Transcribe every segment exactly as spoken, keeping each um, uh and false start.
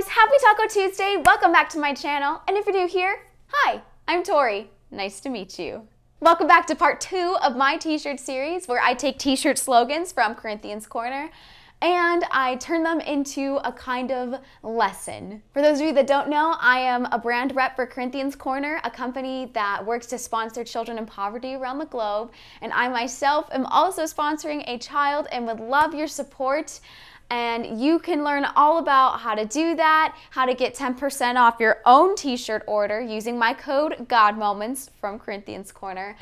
guys, happy Taco Tuesday. Welcome back to my channel. And if you're new here, hi, I'm Tori. Nice to meet you. Welcome back to part two of my t-shirt series where I take t-shirt slogans from Corinthians Corner and I turn them into a kind of lesson. For those of you that don't know, I am a brand rep for Corinthians Corner, a company that works to sponsor children in poverty around the globe. And I myself am also sponsoring a child and would love your support. And you can learn all about how to do that, how to get ten percent off your own t-shirt order using my code God Moments from Corinthians Corner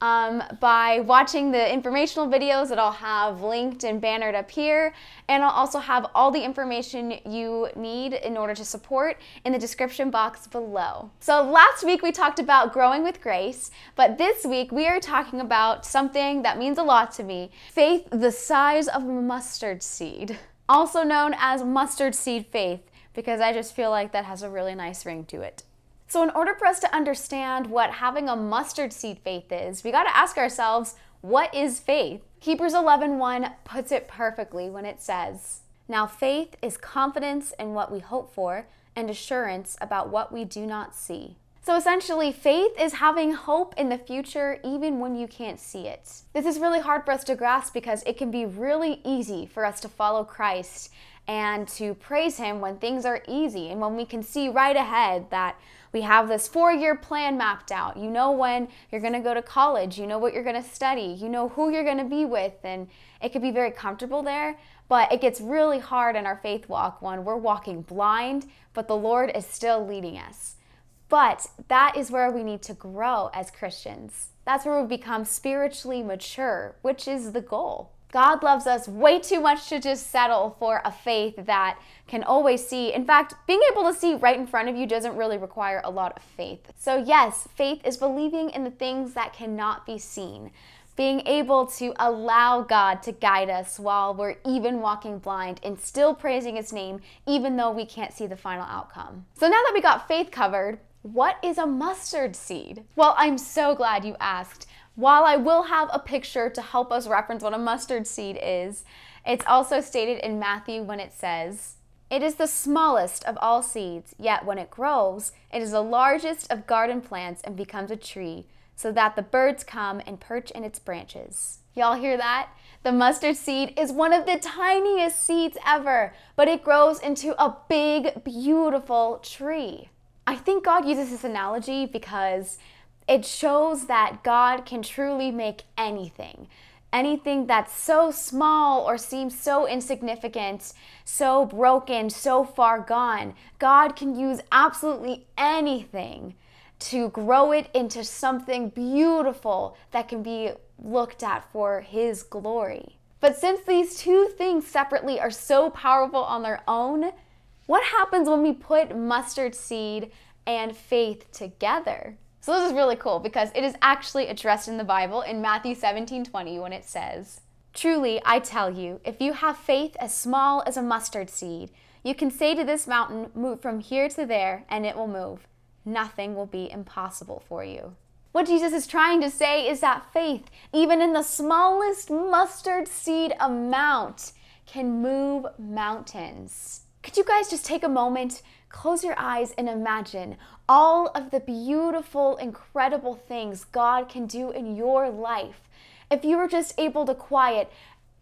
um, by watching the informational videos that I'll have linked and bannered up here. And I'll also have all the information you need in order to support in the description box below. So last week we talked about growing with grace, but this week we are talking about something that means a lot to me: faith the size of a mustard seed. Also known as mustard seed faith, because I just feel like that has a really nice ring to it. So in order for us to understand what having a mustard seed faith is, we got to ask ourselves, what is faith? Hebrews eleven one puts it perfectly when it says, "Now faith is confidence in what we hope for and assurance about what we do not see." So essentially, faith is having hope in the future even when you can't see it. This is really hard for us to grasp because it can be really easy for us to follow Christ and to praise Him when things are easy and when we can see right ahead that we have this four-year plan mapped out. You know when you're going to go to college, you know what you're going to study, you know who you're going to be with, and it can be very comfortable there. But it gets really hard in our faith walk when we're walking blind, but the Lord is still leading us. But that is where we need to grow as Christians. That's where we become spiritually mature, which is the goal. God loves us way too much to just settle for a faith that can always see. In fact, being able to see right in front of you doesn't really require a lot of faith. So yes, faith is believing in the things that cannot be seen. Being able to allow God to guide us while we're even walking blind and still praising His name, even though we can't see the final outcome. So now that we got faith covered, what is a mustard seed? Well, I'm so glad you asked. While I will have a picture to help us reference what a mustard seed is, it's also stated in Matthew when it says, "It is the smallest of all seeds, yet when it grows, it is the largest of garden plants and becomes a tree, so that the birds come and perch in its branches." Y'all hear that? The mustard seed is one of the tiniest seeds ever, but it grows into a big, beautiful tree. I think God uses this analogy because it shows that God can truly make anything, anything that's so small or seems so insignificant, so broken, so far gone. God can use absolutely anything to grow it into something beautiful that can be looked at for His glory. But since these two things separately are so powerful on their own, what happens when we put mustard seed and faith together? So this is really cool because it is actually addressed in the Bible in Matthew seventeen twenty when it says, "Truly, I tell you, if you have faith as small as a mustard seed, you can say to this mountain, 'Move from here to there,' and it will move. Nothing will be impossible for you." What Jesus is trying to say is that faith, even in the smallest mustard seed amount, can move mountains. Could you guys just take a moment, close your eyes, and imagine all of the beautiful, incredible things God can do in your life if you were just able to quiet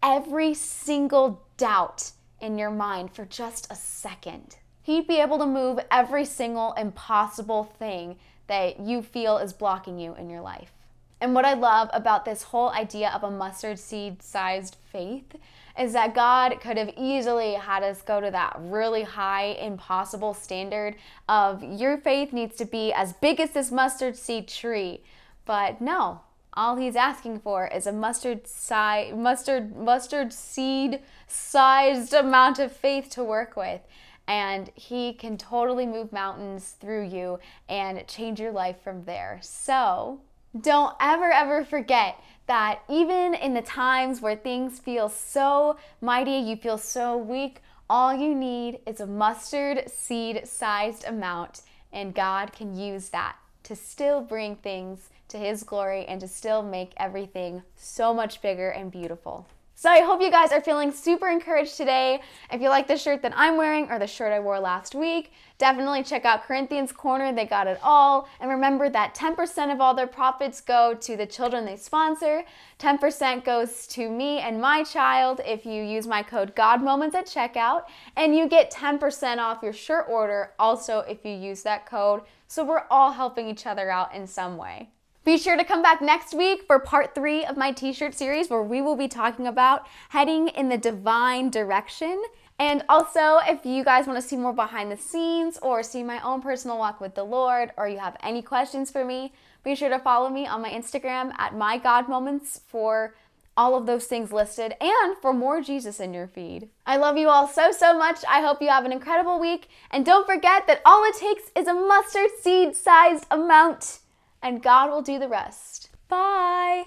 every single doubt in your mind for just a second? He'd be able to move every single impossible thing that you feel is blocking you in your life. And what I love about this whole idea of a mustard seed-sized faith is that God could have easily had us go to that really high, impossible standard of your faith needs to be as big as this mustard seed tree. But no, all He's asking for is a mustard si- mustard, mustard seed-sized amount of faith to work with. And He can totally move mountains through you and change your life from there. So don't ever, ever forget that even in the times where things feel so mighty, you feel so weak, all you need is a mustard seed-sized amount, and God can use that to still bring things to His glory and to still make everything so much bigger and beautiful. So I hope you guys are feeling super encouraged today. If you like the shirt that I'm wearing or the shirt I wore last week, definitely check out Corinthians Corner. They got it all. And remember that ten percent of all their profits go to the children they sponsor. ten percent goes to me and my child if you use my code GODMOMENTS at checkout. And you get ten percent off your shirt order also if you use that code. So we're all helping each other out in some way. Be sure to come back next week for part three of my t-shirt series where we will be talking about heading in the divine direction. And also, if you guys want to see more behind the scenes or see my own personal walk with the Lord, or you have any questions for me, be sure to follow me on my Instagram at mygodmoments for all of those things listed and for more Jesus in your feed. I love you all so, so much. I hope you have an incredible week. And don't forget that all it takes is a mustard seed sized amount, and God will do the rest. Bye!